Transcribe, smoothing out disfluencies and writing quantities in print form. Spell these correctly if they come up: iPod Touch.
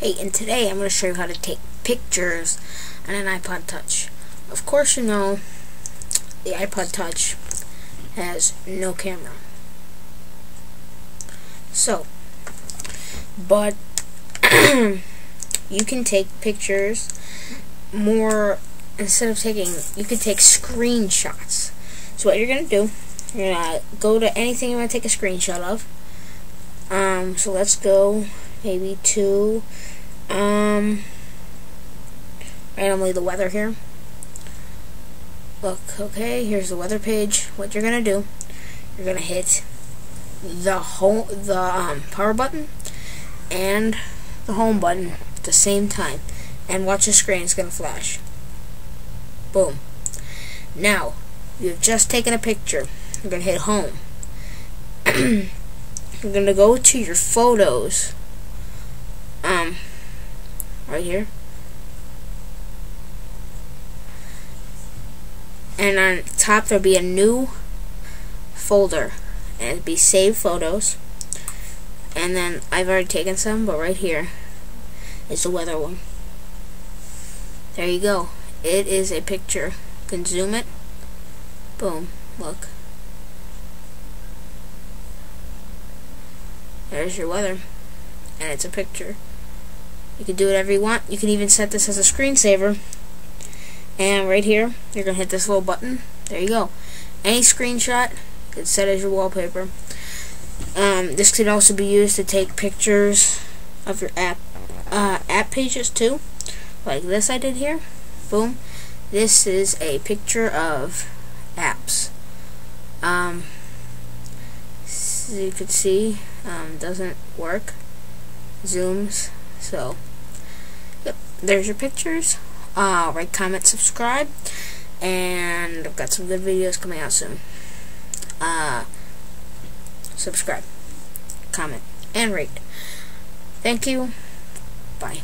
Hey, and today I'm going to show you how to take pictures on an iPod Touch. Of course, you know, the iPod Touch has no camera. So, but you can take pictures you can take screenshots. So what you're going to do, you're going to go to anything you want to take a screenshot of. So let's go maybe to, randomly the weather here. Look, okay, here's the weather page. What you're going to do, you're going to hit the power button and the home button at the same time. And watch the screen, it's going to flash. Boom. Now, you've just taken a picture. You're going to hit home. You're going to go to your photos. Right here. And on top there'll be a new folder. And it'll be save photos. And then I've already taken some, but right here is the weather one. There you go. It is a picture. You can zoom it. Boom. Look. There's your weather. And it's a picture. You can do whatever you want. You can even set this as a screensaver. And right here, you're going to hit this little button. There you go. Any screenshot, you can set as your wallpaper. This can also be used to take pictures of your app pages too. Like this I did here. Boom. This is a picture of apps. So you could see, doesn't work. Zooms. So, yep, there's your pictures. Rate, comment, subscribe, and I've got some good videos coming out soon. Subscribe, comment, and rate. Thank you. Bye.